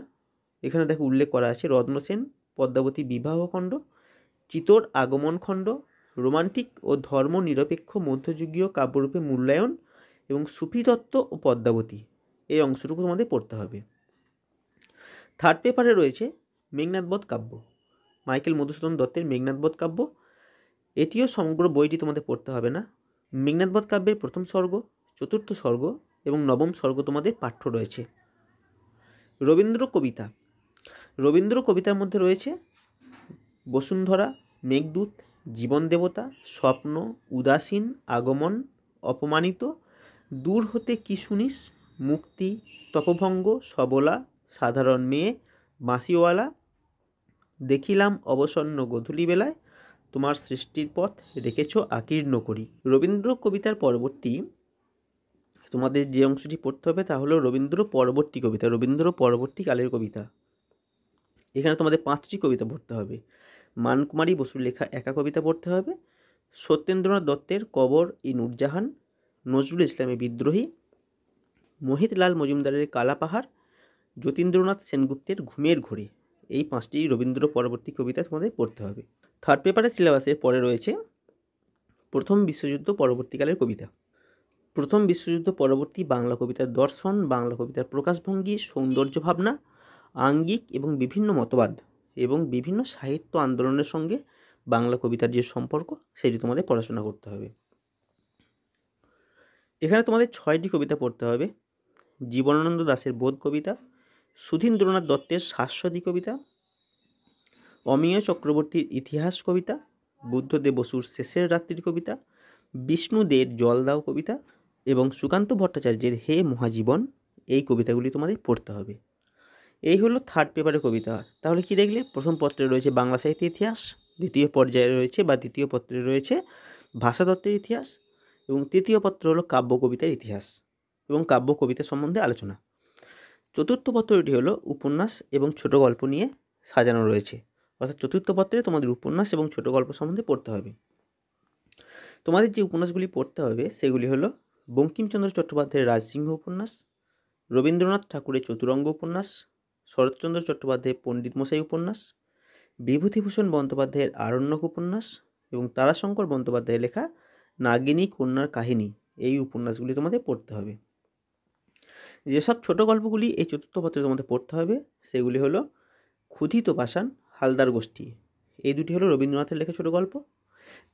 এখানে দেখো উল্লেখ করা আছে রত্নসেন, পদ্মাবতী বিবাহ খণ্ড, চিতোর আগমন খণ্ড, রোমান্টিক ও ধর্মনিরপেক্ষ মধ্যযুগীয় কাব্যরূপে মূল্যায়ন এবং সুফি তত্ত্ব ও পদ্মাবতী, এই অংশটুকু তোমাদের পড়তে হবে। থার্ড পেপারে রয়েছে মেঘনাদবধ কাব্য, মাইকেল মধুসূদন দত্তের মেঘনাদবধ কাব্য, এটিও সমগ্র বইটি তোমাদের পড়তে হবে না। মেঘনাদবধ কাব্যের 1ম সর্গ, 4র্থ সর্গ এবং 9ম সর্গ তোমাদের পাঠ্য রয়েছে। রবীন্দ্র কবিতা, রবীন্দ্র কবিতার মধ্যে রয়েছে বসুন্ধরা, মেঘদূত, জীবন দেবতা, স্বপ্ন, উদাসীন, আগমন, অপমানিত, দূর হতে কি শুনিস, মুক্তি, তপভঙ্গ, সবলা, সাধারণ মেয়ে, বাঁশিওয়ালা, দেখিলাম অবসন্ন গধূলিবেলায়, তোমার সৃষ্টির পথ রেখেছ আকীর্ণ করি। রবীন্দ্র কবিতার পরবর্তী তোমাদের যে অংশটি পড়তে হবে তা হলো রবীন্দ্র পরবর্তী কবিতা, রবীন্দ্র পরবর্তীকালের কবিতা। এখানে তোমাদের 5টি কবিতা পড়তে হবে। মানকুমারী বসুর লেখা একা কবিতা পড়তে হবে, সত্যেন্দ্রনাথ দত্তের কবর ই নূরজাহান, নজরুল ইসলামের বিদ্রোহী, মোহিতলাল মজুমদারের কালা পাহাড়, যতীন্দ্রনাথ সেনগুপ্তের ঘুমের ঘোরে। এই 5টি রবীন্দ্র পরবর্তী কবিতা তোমাদের পড়তে হবে। থার্ড পেপারের সিলেবাসের পরে রয়েছে প্রথম বিশ্বযুদ্ধ পরবর্তীকালের কবিতা। প্রথম বিশ্বযুদ্ধ পরবর্তী বাংলা কবিতার দর্শন, বাংলা কবিতার প্রকাশভঙ্গি, সৌন্দর্য ভাবনা, আঙ্গিক এবং বিভিন্ন মতবাদ এবং বিভিন্ন সাহিত্য আন্দোলনের সঙ্গে বাংলা কবিতার যে সম্পর্ক সেটি তোমাদের পড়াশোনা করতে হবে। এখানে তোমাদের 6টি কবিতা পড়তে হবে। জীবনানন্দ দাশের বোধ কবিতা, সুধীন্দ্রনাথ দত্তের শাশ্বতী কবিতা, অমিয় চক্রবর্তীর ইতিহাস কবিতা, বুদ্ধদেব বসুর শেষের রাত্রির কবিতা, বিষ্ণু দের জল দাও কবিতা এবং সুকান্ত ভট্টাচার্যের হে মহাজীবন। এই কবিতাগুলি তোমাদের পড়তে হবে। এই হলো থার্ড পেপারের কবিতা। তাহলে কি দেখলে? প্রথম পত্রে রয়েছে বাংলা সাহিত্যের ইতিহাস, দ্বিতীয় পর্যায়ে রয়েছে বা দ্বিতীয় পত্রে রয়েছে ভাষাতত্ত্বের ইতিহাস এবং তৃতীয় পত্র হলো কাব্য কবিতার ইতিহাস এবং কাব্য কবিতা সম্বন্ধে আলোচনা। চতুর্থ পত্রটি হলো উপন্যাস এবং ছোট গল্প নিয়ে সাজানো রয়েছে, অর্থাৎ চতুর্থ পত্রে তোমাদের উপন্যাস এবং ছোট গল্প সম্বন্ধে পড়তে হবে। তোমাদের যে উপন্যাসগুলি পড়তে হবে সেগুলি হলো বঙ্কিমচন্দ্র চট্টোপাধ্যায়ের রাজসিংহ উপন্যাস, রবীন্দ্রনাথ ঠাকুরের চতুরঙ্গ উপন্যাস, শরৎচন্দ্র চট্টোপাধ্যায়ের পণ্ডিত মশাই উপন্যাস, বিভূতিভূষণ বন্দ্যোপাধ্যায়ের আরণ্যক উপন্যাস এবং তারাশঙ্কর বন্দ্যোপাধ্যায়ের লেখা নাগিনী কন্যার কাহিনী। এই উপন্যাসগুলি তোমাদের পড়তে হবে। যেসব ছোট গল্পগুলি এই চতুর্থ পত্রে তোমাদের পড়তে হবে সেগুলি হলো ক্ষুধিত পাষাণ, হালদার গোষ্ঠী। এই দুটি হলো রবীন্দ্রনাথের লেখা ছোট গল্প,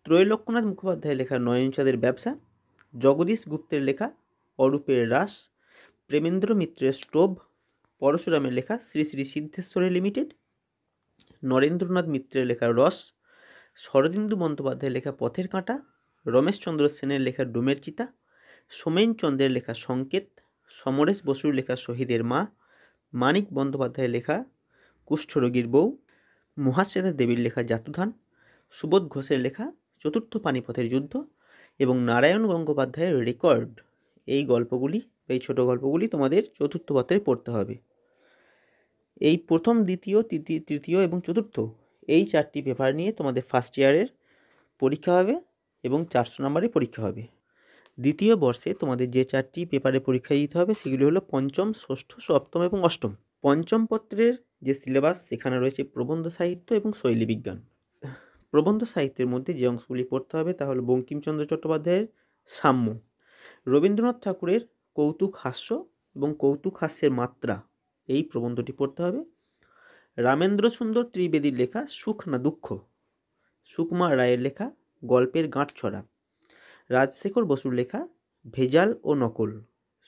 ত্রৈলোক্যনাথ মুখোপাধ্যায়ের লেখা নয়নচাঁদের ব্যবসা, জগদীশ গুপ্তের লেখা অরূপের রাস, প্রেমেন্দ্র মিত্রের স্টোভ, পরশুরামের লেখা শ্রী শ্রী সিদ্ধেশ্বরী লিমিটেড, নরেন্দ্রনাথ মিত্রের লেখা রস, শরদিন্দু বন্দ্যোপাধ্যায়ের লেখা পথের কাঁটা, রমেশচন্দ্র সেনের লেখা ডোমের চিতা, সোমেন চন্দ্রের লেখা সংকেত, সমরেশ বসুর লেখা শহীদের মা, মানিক বন্দ্যোপাধ্যায়ের লেখা কুষ্ঠরোগীর বউ, মহাশ্বেতা দেবীর লেখা জাতুধান, সুবোধ ঘোষের লেখা চতুর্থ পানিপথের যুদ্ধ এবং নারায়ণ গঙ্গোপাধ্যায়ের রেকর্ড। এই গল্পগুলি, এই ছোটো গল্পগুলি তোমাদের চতুর্থ পত্রে পড়তে হবে। এই প্রথম, দ্বিতীয়, তৃতীয় এবং চতুর্থ এই 4টি পেপার নিয়ে তোমাদের ফার্স্ট ইয়ারের পরীক্ষা হবে এবং 400 নম্বরের পরীক্ষা হবে। দ্বিতীয় বর্ষে তোমাদের যে 4টি পেপারে পরীক্ষা দিতে হবে সেগুলি হলো পঞ্চম, ষষ্ঠ, সপ্তম এবং অষ্টম। পঞ্চম পত্রের যে সিলেবাস সেখানে রয়েছে প্রবন্ধ সাহিত্য এবং শৈলীবিজ্ঞান। প্রবন্ধ সাহিত্যের মধ্যে যে অংশগুলি পড়তে হবে তা হলো বঙ্কিমচন্দ্র চট্টোপাধ্যায়ের সাম্য, রবীন্দ্রনাথ ঠাকুরের কৌতুক হাস্য এবং কৌতুক হাস্যের মাত্রা, এই প্রবন্ধটি পড়তে হবে। রামেন্দ্র সুন্দর ত্রিবেদীর লেখা সুখ না দুঃখ, সুকুমার রায়ের লেখা গল্পের গাঁটছড়া, রাজশেখর বসুর লেখা ভেজাল ও নকল,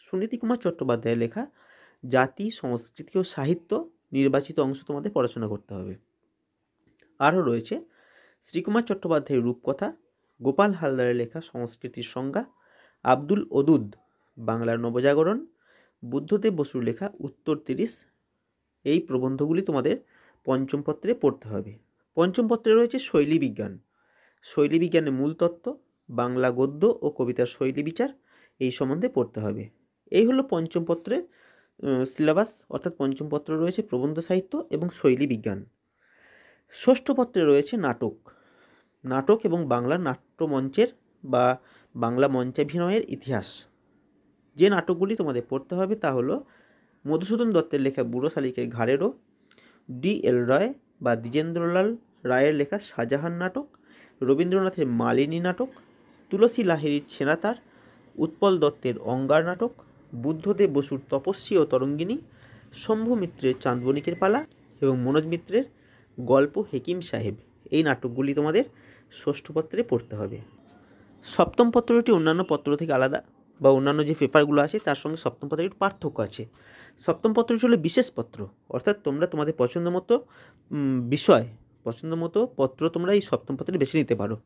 সুনীতি কুমার চট্টোপাধ্যায়ের লেখা জাতি, সংস্কৃতি ও সাহিত্য, নির্বাচিত অংশ তোমাদের পড়াশোনা করতে হবে। আরও রয়েছে শ্রীকুমার চট্টোপাধ্যায়ের রূপকথা, গোপাল হালদারের লেখা সংস্কৃতির সংজ্ঞা, আব্দুল ওদুদ বাংলার নবজাগরণ, বুদ্ধদেব বসুর লেখা উত্তর 30। এই প্রবন্ধগুলি তোমাদের পঞ্চম পত্রে পড়তে হবে। পঞ্চম পত্রে রয়েছে শৈলীবিজ্ঞান, শৈলীবিজ্ঞানের মূল তত্ত্ব, বাংলা গদ্য ও কবিতার শৈলী বিচার, এই সম্বন্ধে পড়তে হবে। এই হলো পঞ্চম পত্রের সিলেবাস, অর্থাৎ পঞ্চম পত্র রয়েছে প্রবন্ধ সাহিত্য এবং শৈলীবিজ্ঞান। ষষ্ঠ পত্রে রয়েছে নাটক, নাটক এবং বাংলা নাট্যমঞ্চের বা বাংলা মঞ্চাভিনয়ের ইতিহাস। যে নাটকগুলি তোমাদের পড়তে হবে তা হলো মধুসূদন দত্তের লেখা বুড়ো শালিকের ঘাড়েরও, ডি.এল. রয় বা দ্বিজেন্দ্রলাল রায়ের লেখা শাহজাহান নাটক, রবীন্দ্রনাথের মালিনী নাটক, তুলসী লাহিড়ীর ছেঁড়াতার, উৎপল দত্তের অঙ্গার নাটক, বুদ্ধদেব বসুর তপস্বী ও তরঙ্গিনী, শম্ভু মিত্রের চাঁদবণিকের পালা এবং মনোজ মিত্রের গল্প হেকিম সাহেব। এই নাটকগুলি তোমাদের ষষ্ঠ পত্রে পড়তে হবে। সপ্তম পত্রটি অন্যান্য পত্র থেকে আলাদা বা অন্যান্য যে পেপারগুলো আছে তার সঙ্গে সপ্তম পত্রের একটু পার্থক্য আছে। সপ্তম পত্রটি হলো বিশেষ পত্র, অর্থাৎ তোমরা তোমাদের পছন্দ মতো বিষয়, পছন্দ মতো পত্র তোমরা এই সপ্তম পত্রে বেছে নিতে পারো।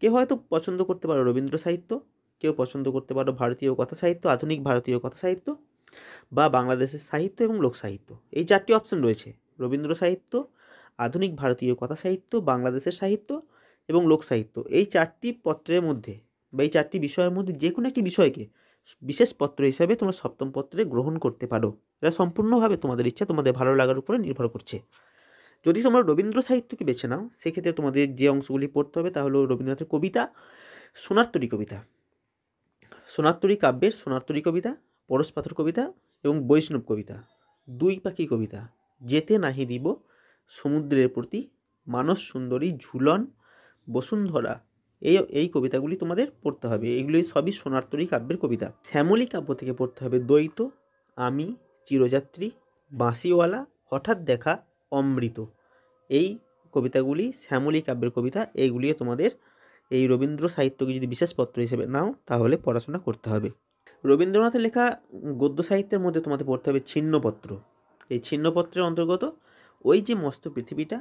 কেউ হয়তো পছন্দ করতে পারো রবীন্দ্র সাহিত্য, কেউ পছন্দ করতে পারো ভারতীয় কথা সাহিত্য, আধুনিক ভারতীয় কথা সাহিত্য বা বাংলাদেশের সাহিত্য এবং লোক সাহিত্য। এই 4টি অপশন রয়েছে, রবীন্দ্র সাহিত্য, আধুনিক ভারতীয় কথা সাহিত্য, বাংলাদেশের সাহিত্য এবং লোকসাহিত্য এই চারটি পত্রের মধ্যে বা এই চারটি বিষয়ের মধ্যে যে কোনো একটি বিষয়কে বিশেষ পত্র হিসাবে তোমরা সপ্তম পত্রে গ্রহণ করতে পারো। এটা সম্পূর্ণভাবে তোমাদের ইচ্ছা, তোমাদের ভালো লাগার উপরে নির্ভর করছে। যদি তোমরা রবীন্দ্র সাহিত্যকে বেছে নাও সেক্ষেত্রে তোমাদের যে অংশগুলি পড়তে হবে তা হলো রবীন্দ্রনাথের কবিতা, সোনারতরী কবিতা, সোনারতরী কাব্যের সোনারতরী কবিতা, পরশ পাথর কবিতা এবং বৈষ্ণব কবিতা, দুই পাখি কবিতা, যেতে নাহি দিব, সমুদ্রের প্রতি, মানস সুন্দরী, ঝুলন, বসুন্ধরা, এই কবিতাগুলি তোমাদের পড়তে হবে। এগুলি সবই সোনারতরী কাব্যের কবিতা। শ্যামলী কাব্য থেকে পড়তে হবে দ্বৈত, আমি, চিরযাত্রী, বাঁশিওয়ালা, হঠাৎ দেখা, অমৃত, এই কবিতাগুলি শ্যামলী কাব্যের কবিতা। এইগুলিও তোমাদের এই রবীন্দ্র সাহিত্যকে যদি বিশেষ পত্র হিসেবে নাও তাহলে পড়াশোনা করতে হবে। রবীন্দ্রনাথের লেখা গদ্য সাহিত্যের মধ্যে তোমাদের পড়তে হবে ছিন্নপত্র। এই ছিন্নপত্রের অন্তর্গত ওই যে মস্ত পৃথিবীটা,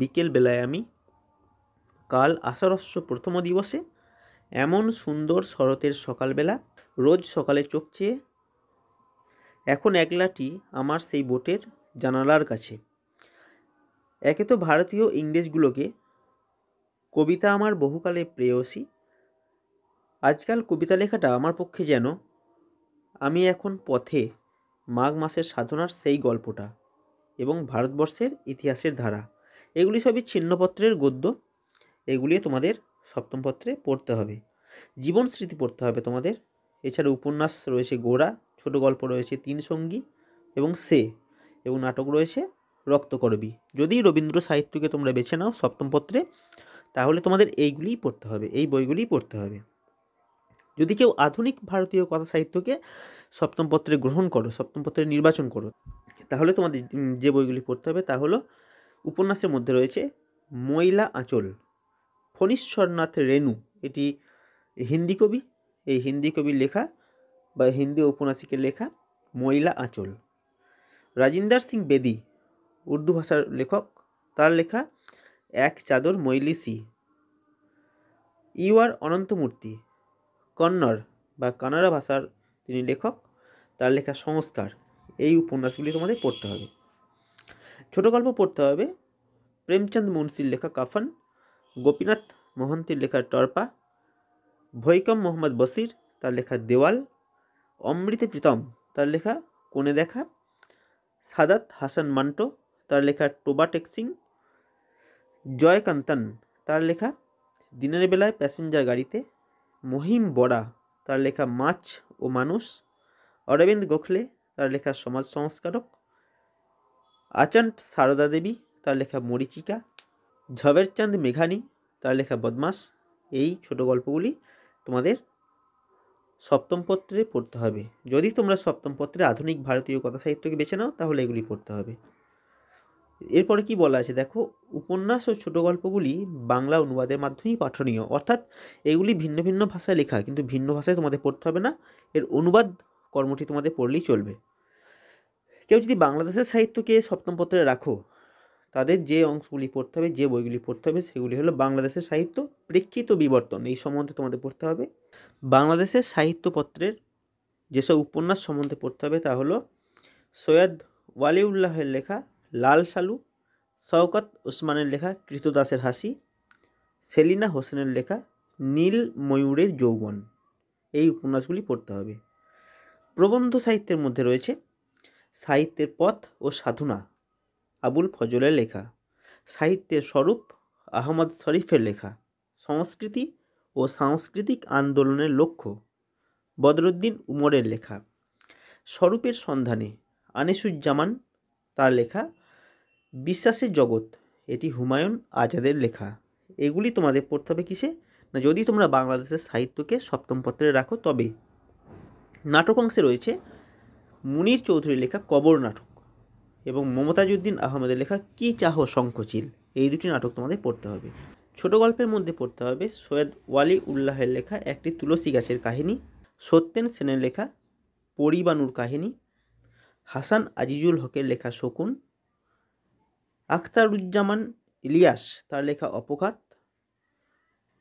বিকেল বেলায় আমি, কাল আষাঢ়স্য প্রথম দিবসে, এমন সুন্দর শরতের সকালবেলা, রোজ সকালে চোখ চেয়ে, এখন একলাটি আমার সেই বোটের জানালার কাছে। একে তো ভারতীয় ইংরেজগুলোকে, কবিতা আমার বহুকালে প্রেয়সী, আজকাল কবিতা লেখাটা আমার পক্ষে যেন, আমি এখন পথে, মাঘ মাসের সাধনার সেই গল্পটা এবং ভারতবর্ষের ইতিহাসের ধারা, এগুলি সবই ছিন্নপত্রের গদ্য। এগুলি তোমাদের সপ্তম পত্রে পড়তে হবে। জীবন স্মৃতি পড়তে হবে তোমাদের। এছাড়া উপন্যাস রয়েছে গোরা, ছোট গল্প রয়েছে তিন সঙ্গী এবং সে, এবং নাটক রয়েছে রক্তকরবী। যদি রবীন্দ্র সাহিত্যকে তোমরা বেছে নাও সপ্তম পত্রে তাহলে তোমাদের এইগুলিই পড়তে হবে, এই বইগুলিই পড়তে হবে। যদি কেউ আধুনিক ভারতীয় কথা সাহিত্যকে সপ্তম পত্রে গ্রহণ করো, সপ্তম পত্রে নির্বাচন করো, তাহলে তোমাদের যে বইগুলি পড়তে হবে তা হলো উপন্যাসের মধ্যে রয়েছে ময়লা আঁচল, ফণীশ্বরনাথ রেণু, এটি হিন্দি কবি, এই হিন্দি কবির লেখা বা হিন্দি ঔপন্যাসিকের লেখা ময়লা আঁচল। রাজিন্দার সিং বেদী, উর্দু ভাষার লেখক, তার লেখা এক চাদর ময়লি সি। ইউআর অনন্তমূর্তি, কন্নড় বা কানাড়া ভাষার তিনি লেখক, তার লেখা সংস্কার, এই উপন্যাসগুলি তোমাদের পড়তে হবে। ছোট গল্প পড়তে হবে প্রেমচন্দ মুন্সির লেখা কাফন, গোপীনাথ মোহন্তির লেখা টর্পা, ভৈকম মোহাম্মদ বসির, তার লেখা দেওয়াল, অমৃত প্রীতম, তার লেখা কোণে দেখা, সাদাত হাসান মান্টো, তার লেখা টোবা টেক্সিং, জয়কান্তন, তার লেখা দিনের বেলায় প্যাসেঞ্জার গাড়িতে, মহিম বড়া, তার লেখা মাছ ও মানুষ, অরবিন্দ গোখলে, তার লেখা সমাজ সংস্কারক, আচন্ট সারদা দেবী, তার লেখা মরিচিকা, ঝাবেরচাঁদ মেঘানি, তার লেখা বদমাস, এই ছোট গল্পগুলি তোমাদের সপ্তম পত্রে পড়তে হবে। যদি তোমরা সপ্তম পত্রে আধুনিক ভারতীয় কথা সাহিত্যকে বেছে নাও তাহলে এগুলি পড়তে হবে। এরপরে কি বলা আছে দেখো, উপন্যাস ও ছোট গল্পগুলি বাংলা অনুবাদের মাধ্যমেই পাঠনীয়, অর্থাৎ এগুলি ভিন্ন ভিন্ন ভাষায় লেখা, কিন্তু ভিন্ন ভাষায় তোমাদের পড়তে হবে না, এর অনুবাদ কর্মটি তোমাদের পড়লেই চলবে। কেউ যদি বাংলাদেশের সাহিত্যকে সপ্তম পত্রে রাখো তাদের যে অংশগুলি পড়তে হবে, যে বইগুলি পড়তে হবে সেগুলি হলো বাংলাদেশের সাহিত্য, প্রেক্ষিত বিবর্তন, এই সম্বন্ধে তোমাদের পড়তে হবে। বাংলাদেশের সাহিত্যপত্রের যেসব উপন্যাস সম্বন্ধে পড়তে হবে তা হলো সৈয়দ ওয়ালিউল্লাহের লেখা লাল সালু, শওকত ওসমানের লেখা কৃতদাসের হাসি, সেলিনা হোসেনের লেখা নীল ময়ূরের যৌবন, এই উপন্যাসগুলি পড়তে হবে। প্রবন্ধ সাহিত্যের মধ্যে রয়েছে সাহিত্যের পথ ও সাধনা, আবুল ফজলের লেখা, সাহিত্যের স্বরূপ, আহমদ শরীফের লেখা, সংস্কৃতি ও সাংস্কৃতিক আন্দোলনের লক্ষ্য, বদরুদ্দিন উমরের লেখা, স্বরূপের সন্ধানে, আনিসুজ্জামান, তার লেখা বিশ্বাসের জগৎ, এটি হুমায়ুন আজাদের লেখা। এগুলি তোমাদের পড়তে হবে কিসে না, যদি তোমরা বাংলাদেশের সাহিত্যকে সপ্তম পত্রে রাখো তবে। নাটক অংশে রয়েছে মুনির চৌধুরীর লেখা কবর নাটক এবং মমতাজউদ্দিন আহমেদের লেখা কি চাহ শঙ্খচিল, এই দুটি নাটক তোমাদের পড়তে হবে। ছোট গল্পের মধ্যে পড়তে হবে সৈয়দ ওয়ালি উল্লাহের লেখা একটি তুলসী গাছের কাহিনী, সত্যেন সেনের লেখা পরিবানুর কাহিনী, হাসান আজিজুল হকের লেখা শকুন, আখতারুজ্জামান ইলিয়াস, তার লেখা অপঘাত,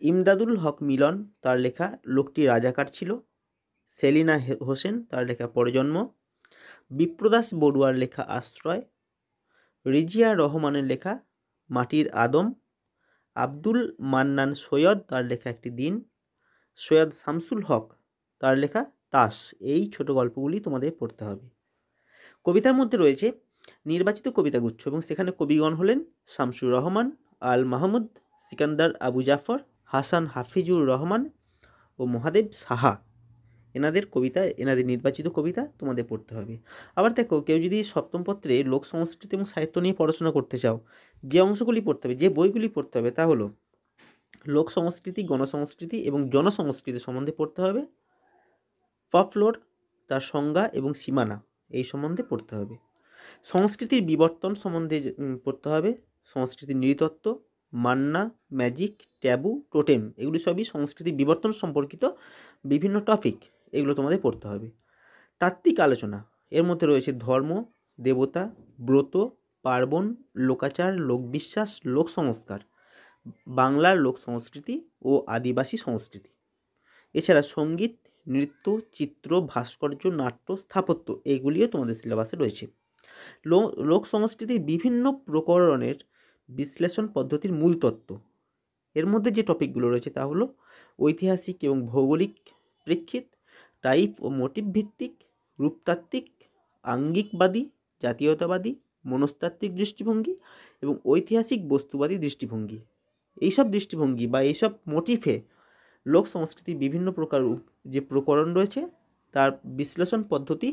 ইমদাদুল হক মিলন, তার লেখা লোকটি রাজাকার ছিল, সেলিনা হোসেন, তার লেখা পরজন্ম, বিপ্রদাস বড়ুয়ার লেখা আশ্রয়, রিজিয়া রহমানের লেখা মাটির আদম, আব্দুল মান্নান সৈয়দ তার লেখা একটি দিন, সৈয়দ শামসুল হক তার লেখা তাস, এই ছোট গল্পগুলি তোমাদের পড়তে হবে। কবিতার মধ্যে রয়েছে নির্বাচিত কবিতাগুচ্ছ এবং সেখানে কবিগণ হলেন শামসুর রহমান, আল মাহমুদ, সিকান্দার আবু জাফর, হাসান হাফিজুর রহমান ও মহাদেব সাহা। এনাদের কবিতা, এনাদের নির্বাচিত কবিতা তোমাদের পড়তে হবে। আবার দেখো, কেউ যদি সপ্তম পত্রে লোক সংস্কৃতি এবং সাহিত্য নিয়ে পড়াশোনা করতে চাও, যে অংশগুলি পড়তে হবে, যে বইগুলি পড়তে হবে তা হলো লোক সংস্কৃতি, গণসংস্কৃতি এবং জনসংস্কৃতি সম্বন্ধে পড়তে হবে। ফোকলোর, তার সংজ্ঞা এবং সীমানা, এই সম্বন্ধে পড়তে হবে। সংস্কৃতির বিবর্তন সম্বন্ধে পড়তে হবে। সংস্কৃতির নৃতত্ত্ব, মান্না, ম্যাজিক, ট্যাবু, টোটেম, এগুলি সবই সংস্কৃতি বিবর্তন সম্পর্কিত বিভিন্ন টপিক, এগুলো তোমাদের পড়তে হবে। তাত্ত্বিক আলোচনা, এর মধ্যে রয়েছে ধর্ম, দেবতা, ব্রত, পার্বণ, লোকাচার, লোকবিশ্বাস, লোক সংস্কার, বাংলার লোক সংস্কৃতি ও আদিবাসী সংস্কৃতি। এছাড়া সঙ্গীত, নৃত্য, চিত্র, ভাস্কর্য, নাট্য, স্থাপত্য, এগুলিও তোমাদের সিলেবাসে রয়েছে। লোক সংস্কৃতির বিভিন্ন প্রকরণের বিশ্লেষণ পদ্ধতির মূল তত্ত্ব, এর মধ্যে যে টপিকগুলো রয়েছে তা হলো ঐতিহাসিক এবং ভৌগোলিক প্রেক্ষিত, টাইপ ও মোটিভ ভিত্তিক, রূপতাত্ত্বিক, আঙ্গিকবাদী, জাতীয়তাবাদী, মনস্তাত্ত্বিক দৃষ্টিভঙ্গি এবং ঐতিহাসিক বস্তুবাদী দৃষ্টিভঙ্গি। এইসব দৃষ্টিভঙ্গি বা এইসব মোটিফে লোক সংস্কৃতির বিভিন্ন প্রকার যে প্রকরণ রয়েছে তার বিশ্লেষণ পদ্ধতি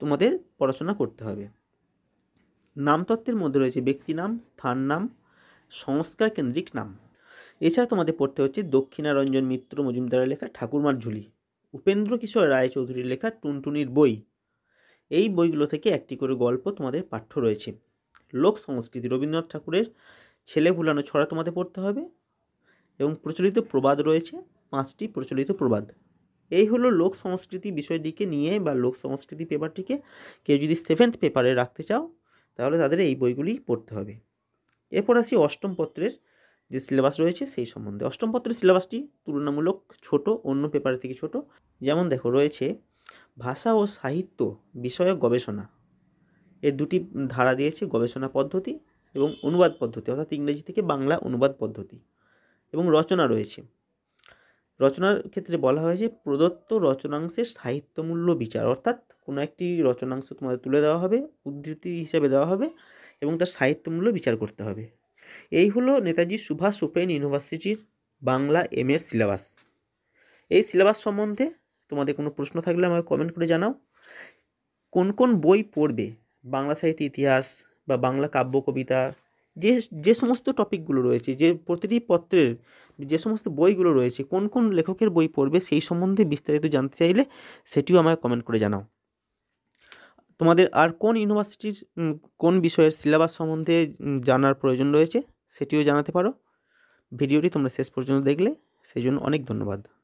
তোমাদের পড়াশোনা করতে হবে। নামতত্ত্বের মধ্যে রয়েছে ব্যক্তিনাম, স্থান নাম, সংস্কার কেন্দ্রিক নাম। এছাড়া তোমাদের পড়তে হচ্ছে দক্ষিণারঞ্জন মিত্র মজুমদারের লেখা ঠাকুরমার ঝুলি, উপেন্দ্র কিশোর রায়চৌধুরীর লেখা টুনটুনির বই, এই বইগুলো থেকে একটি করে গল্প তোমাদের পাঠ্য রয়েছে। লোক সংস্কৃতি, রবীন্দ্রনাথ ঠাকুরের ছেলে ভুলানো ছড়া তোমাদের পড়তে হবে এবং প্রচলিত প্রবাদ রয়েছে, 5টি প্রচলিত প্রবাদ। এই হলো লোক সংস্কৃতি বিষয়টিকে নিয়ে বা লোক সংস্কৃতি পেপারটিকে কেউ যদি 7th পেপারে রাখতে চাও তাহলে তাদের এই বইগুলি পড়তে হবে। এরপর আসি অষ্টম পত্রের যে সিলেবাস রয়েছে সেই সম্বন্ধে। অষ্টম পত্রের সিলেবাসটি তুলনামূলক ছোট, অন্য পেপার থেকে ছোট। যেমন দেখো, রয়েছে ভাষা ও সাহিত্য বিষয়ক গবেষণা, এর 2টি ধারা দিয়েছে, গবেষণা পদ্ধতি এবং অনুবাদ পদ্ধতি, অর্থাৎ ইংরেজি থেকে বাংলা অনুবাদ পদ্ধতি, এবং রচনা রয়েছে। রচনার ক্ষেত্রে বলা হয়েছে প্রদত্ত রচনাংশের সাহিত্যমূল্য বিচার, অর্থাৎ কোনো একটি রচনাংশ তোমাদের তুলে দেওয়া হবে, উদ্ধৃতি হিসাবে দেওয়া হবে এবং তার সাহিত্যমূল্য বিচার করতে হবে। এই হলো নেতাজি সুভাষ ওপেন ইউনিভার্সিটির বাংলা এম.এর সিলেবাস। এই সিলেবাস সম্বন্ধে তোমাদের কোনো প্রশ্ন থাকলে আমাকে কমেন্ট করে জানাও। কোন কোন বই পড়বে, বাংলা সাহিত্য, ইতিহাস বা বাংলা কাব্য কবিতা, যে সমস্ত টপিকগুলো রয়েছে, যে প্রতিটি পত্রের যে সমস্ত বইগুলো রয়েছে, কোন কোন লেখকের বই পড়বে সেই সম্বন্ধে বিস্তারিত জানতে চাইলে সেটিও আমাকে কমেন্ট করে জানাও। তোমাদের আর কোন ইউনিভার্সিটির কোন বিষয়ের সিলেবাস সম্বন্ধে জানার প্রয়োজন রয়েছে সেটিও জানাতে পারো। ভিডিওটি তোমরা শেষ পর্যন্ত দেখলে সেই জন্য অনেক ধন্যবাদ।